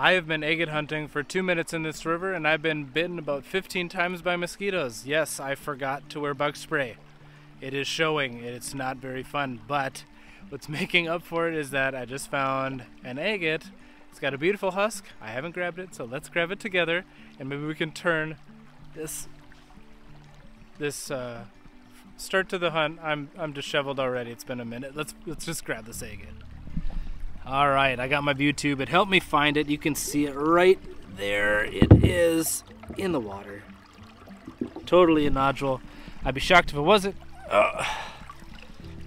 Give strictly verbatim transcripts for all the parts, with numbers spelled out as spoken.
I have been agate hunting for two minutes in this river, and I've been bitten about fifteen times by mosquitoes. Yes, I forgot to wear bug spray. It is showing. It's not very fun, but what's making up for it is that I just found an agate. It's got a beautiful husk. I haven't grabbed it, so let's grab it together, and maybe we can turn this this uh, start to the hunt. I'm I'm disheveled already. It's been a minute. Let's let's just grab this agate. All right, I got my View Tube. It helped me find it. You can see it right there. It is in the water. Totally a nodule. I'd be shocked if it wasn't. Uh,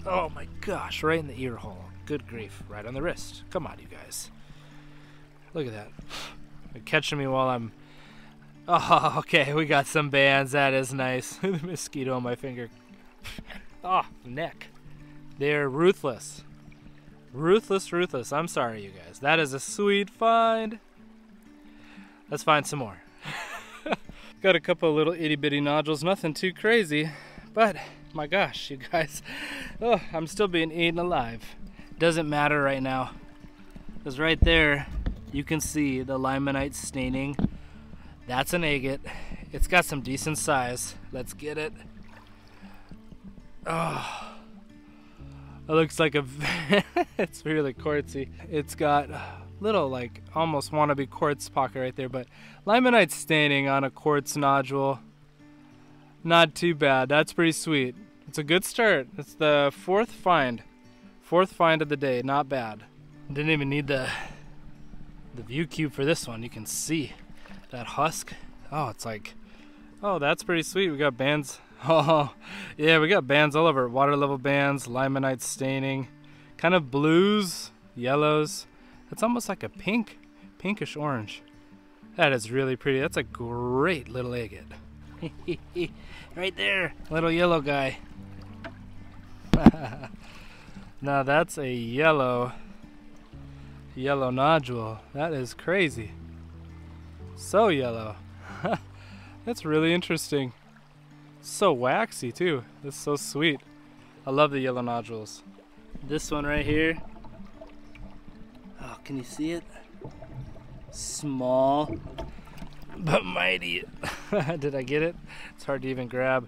oh my gosh, right in the ear hole. Good grief, right on the wrist. Come on, you guys. Look at that. They're catching me while I'm... Oh, okay, we got some bands. That is nice. The mosquito on my finger. Oh, neck. They're ruthless. Ruthless, ruthless. I'm sorry, you guys. That is a sweet find. Let's find some more. Got a couple of little itty bitty nodules, nothing too crazy, but my gosh, you guys. Oh, I'm still being eaten alive. Doesn't matter right now, because right there you can see the limonite staining. That's an agate. It's got some decent size. Let's get it. Oh. It looks like a, it's really quartzy. It's got little, like, almost wannabe quartz pocket right there, but limonite staining on a quartz nodule. Not too bad. That's pretty sweet. It's a good start. It's the fourth find. Fourth find of the day. Not bad. Didn't even need the, the View Cube for this one. You can see that husk. Oh, it's like, oh, that's pretty sweet. We got bands. Oh, yeah, we got bands all over. Water level bands, limonite staining, kind of blues, yellows. It's almost like a pink, pinkish orange. That is really pretty. That's a great little agate. Right there, little yellow guy. Now that's a yellow, yellow nodule. That is crazy. So yellow. That's really interesting. So waxy too. That's so sweet. I love the yellow nodules. This one right here. Oh, can you see it? Small, but mighty. Did I get it? It's hard to even grab.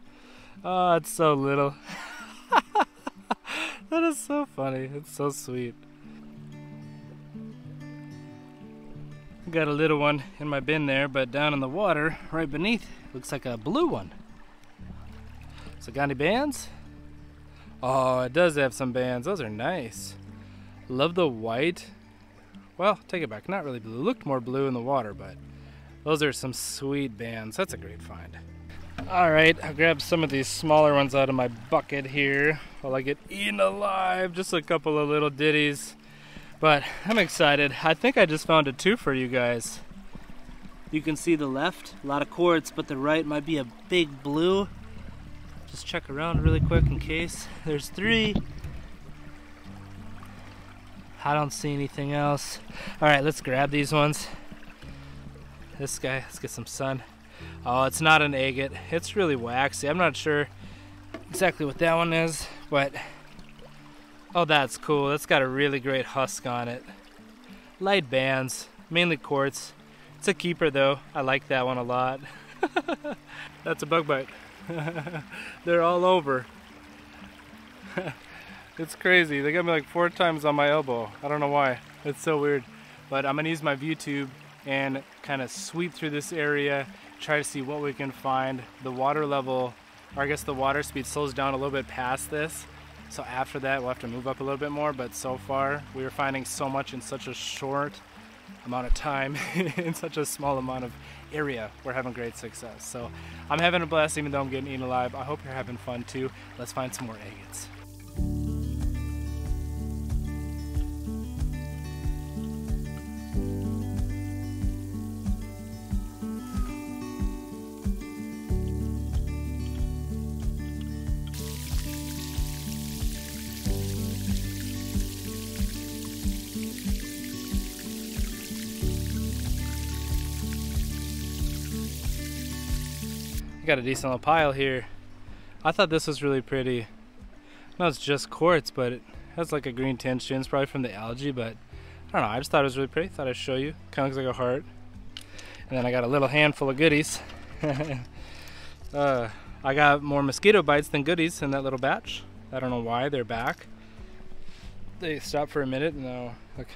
Oh, it's so little. That is so funny. It's so sweet. I got a little one in my bin there, but down in the water, right beneath, looks like a blue one. So got any bands? Oh, it does have some bands. Those are nice. Love the white. Well, take it back. Not really blue. Looked more blue in the water, but those are some sweet bands. That's a great find. All right, I'll grab some of these smaller ones out of my bucket here while I get eaten alive. Just a couple of little ditties. But I'm excited. I think I just found a two for you guys. You can see the left, a lot of quartz, but the right might be a big blue. Just check around really quick in case. There's three. I don't see anything else. All right, let's grab these ones. This guy, let's get some sun. Oh, it's not an agate. It's really waxy. I'm not sure exactly what that one is, but oh, that's cool. That's got a really great husk on it. Light bands, mainly quartz. It's a keeper though. I like that one a lot. That's a bug bite. They're all over. It's crazy. They got me like four times on my elbow. I don't know why. It's so weird. But I'm gonna use my View Tube and kind of sweep through this area, try to see what we can find. The water level, or I guess the water speed, slows down a little bit past this, so after that we'll have to move up a little bit more. But so far we were finding so much in such a short amount of time in such a small amount of area. We're having great success. So I'm having a blast even though I'm getting eaten alive. I hope you're having fun too. Let's find some more agates. Got a decent little pile here. I thought this was really pretty. No, it's just quartz, but it has like a green tinge to it. It's probably from the algae, but I I don't know, I just thought it was really pretty. Thought I'd show you. Kind of looks like a heart. And then I got a little handful of goodies. uh, I got more mosquito bites than goodies in that little batch. I don't know why, they're back. They stopped for a minute and now, look,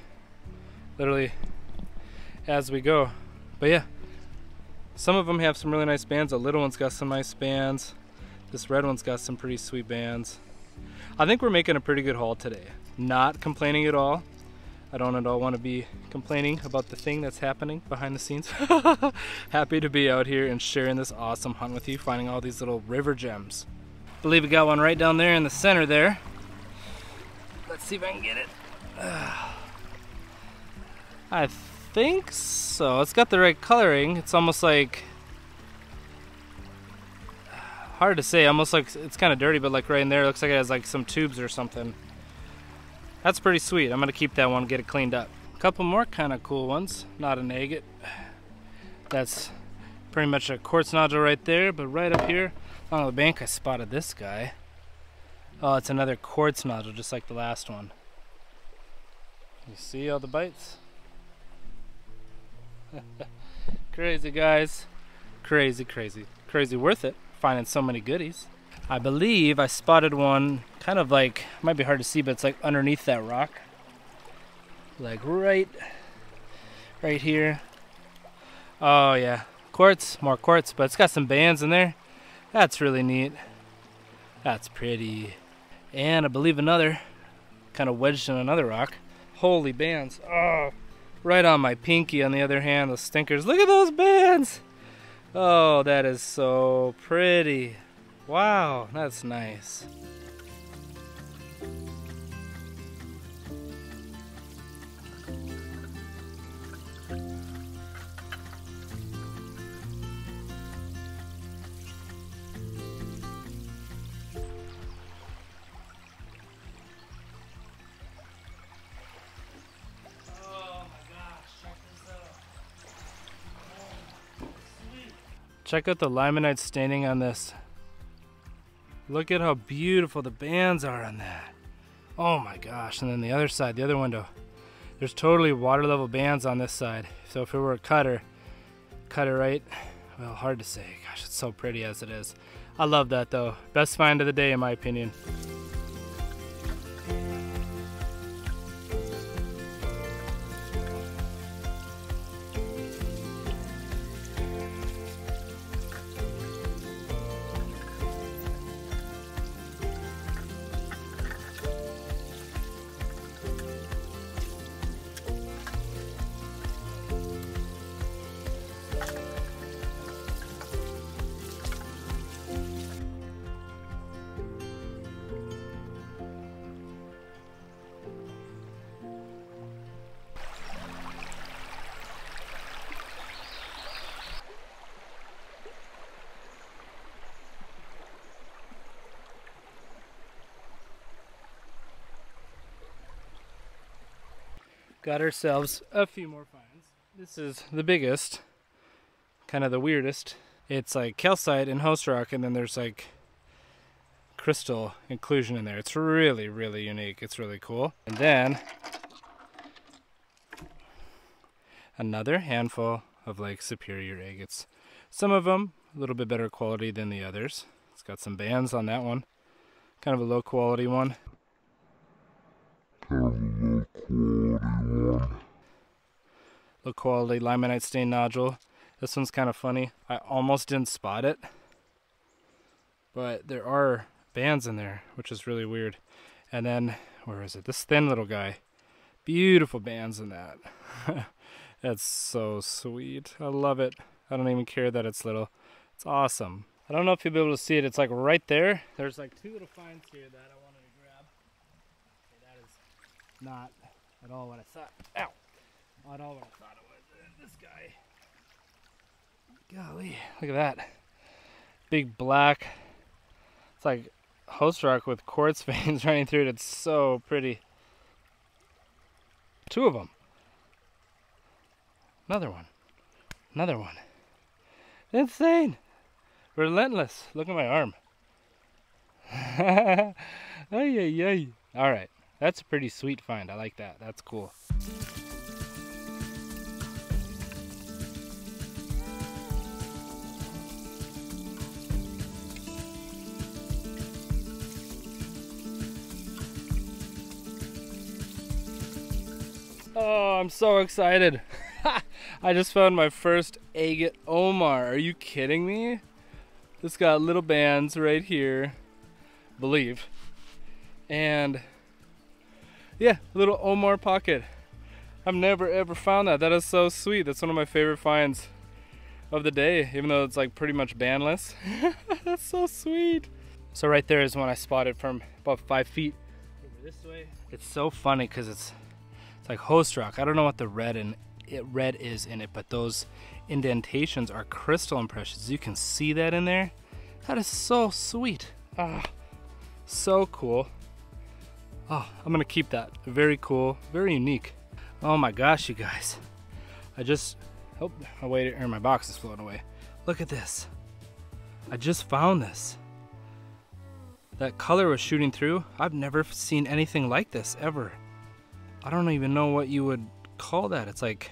literally as we go. But yeah, some of them have some really nice bands. The little one's got some nice bands. This red one's got some pretty sweet bands. I think we're making a pretty good haul today. Not complaining at all. I don't at all want to be complaining about the thing that's happening behind the scenes. Happy to be out here and sharing this awesome hunt with you, finding all these little river gems. I believe we got one right down there in the center there. Let's see if I can get it. Uh, I think so. It's got the right coloring. It's almost like, hard to say, almost like it's kind of dirty, but like right in there, it looks like it has like some tubes or something. That's pretty sweet. I'm gonna keep that one, get it cleaned up. A couple more kind of cool ones. Not an agate. That's pretty much a quartz nodule right there, but right up here on the bank I spotted this guy. Oh, it's another quartz nodule just like the last one. You see all the bites? Crazy guys. Crazy, crazy. Crazy worth it, finding so many goodies. I believe I spotted one kind of like, might be hard to see, but it's like underneath that rock. Like right, right here. Oh yeah, quartz, more quartz, but it's got some bands in there. That's really neat. That's pretty. And I believe another, kind of wedged in another rock. Holy bands, oh, right on my pinky on the other hand, those stinkers. Look at those bands. Oh, that is so pretty. Wow, that's nice. Check out the limonite staining on this. Look at how beautiful the bands are on that. Oh my gosh, and then the other side, the other window. There's totally water level bands on this side. So if it were a cutter, cutter right, well, hard to say. Gosh, it's so pretty as it is. I love that though. Best find of the day in my opinion. Got ourselves a few more finds. This is the biggest, kind of the weirdest. It's like calcite and host rock, and then there's like crystal inclusion in there. It's really, really unique. It's really cool. And then another handful of Lake Superior agates. Some of them a little bit better quality than the others. It's got some bands on that one. Kind of a low quality one. Low quality limonite stain nodule. This one's kind of funny. I almost didn't spot it, but there are bands in there, which is really weird. And then, where is it? This thin little guy. Beautiful bands in that. That's so sweet. I love it. I don't even care that it's little. It's awesome. I don't know if you'll be able to see it. It's like right there. There's like two little finds here that I wanted to grab. Okay, that is not at all what I thought. Ow! Not all what I thought it was. This guy. Golly, look at that. Big black. It's like host rock with quartz veins running through it. It's so pretty. Two of them. Another one. Another one. Insane. Relentless. Look at my arm. Ay, ay, ay. All right. That's a pretty sweet find. I like that. That's cool. Oh, I'm so excited. I just found my first agate Omar. Are you kidding me? This got little bands right here, believe. And yeah, little Omar pocket. I've never ever found that. That is so sweet. That's one of my favorite finds of the day, even though it's like pretty much bandless. That's so sweet. So right there is one I spotted from about five feet over this way. It's so funny because it's it's like host rock. I don't know what the red in it red is in it, but those indentations are crystal impressions. You can see that in there. That is so sweet. Ah, so cool. Oh, I'm gonna keep that. Very cool, very unique. Oh my gosh, you guys. I just, oh, my weight or my box is floating away. Look at this. I just found this. That color was shooting through. I've never seen anything like this ever. I don't even know what you would call that. It's like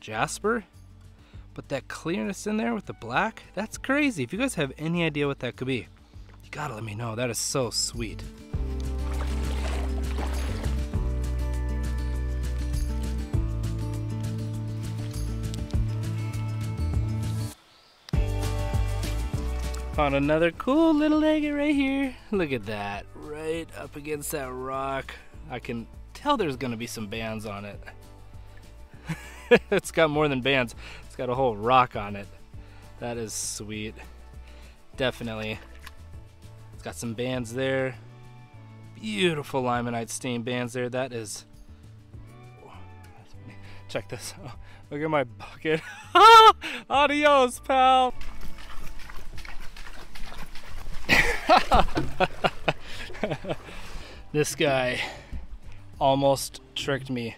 Jasper, but that clearness in there with the black, that's crazy. If you guys have any idea what that could be, you gotta let me know. That is so sweet. Found another cool little agate right here. Look at that, right up against that rock. I can tell there's gonna be some bands on it. It's got more than bands, it's got a whole rock on it. That is sweet, definitely. It's got some bands there. Beautiful limonite stain bands there, that is. Check this out, look at my bucket. Adios, pal. This guy almost tricked me.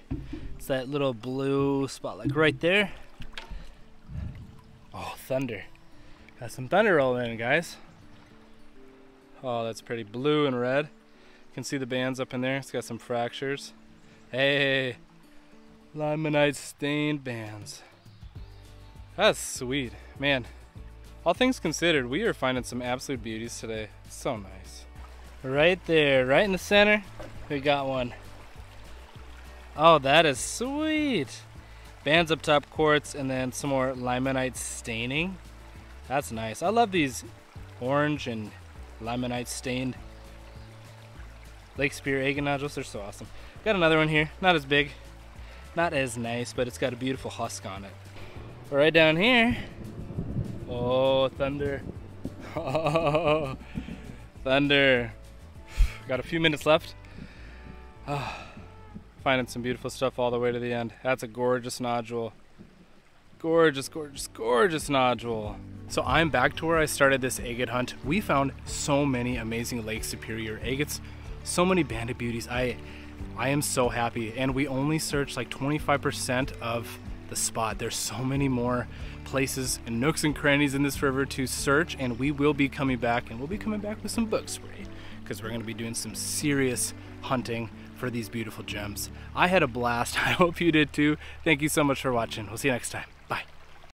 It's that little blue spot like right there. Oh, thunder. Got some thunder rolling in, guys. Oh, that's pretty, blue and red. You can see the bands up in there. It's got some fractures. Hey, limonite stained bands. That's sweet, man. All things considered, we are finding some absolute beauties today. So nice. Right there, right in the center, we got one. Oh, that is sweet. Bands up top, quartz, and then some more limonite staining. That's nice. I love these orange and limonite stained Lake Superior agate nodules. They're so awesome. Got another one here. Not as big, not as nice, but it's got a beautiful husk on it. Right down here. Oh, thunder. Oh, thunder. Got a few minutes left. Oh, finding some beautiful stuff all the way to the end. That's a gorgeous nodule. Gorgeous, gorgeous, gorgeous nodule. So I'm back to where I started this agate hunt. We found so many amazing Lake Superior agates, so many banded beauties. I, I am so happy. And we only searched like twenty-five percent of the spot. There's so many more places and nooks and crannies in this river to search, and we will be coming back, and we'll be coming back with some book spray because we're going to be doing some serious hunting for these beautiful gems. I had a blast. I hope you did too. Thank you so much for watching. We'll see you next time.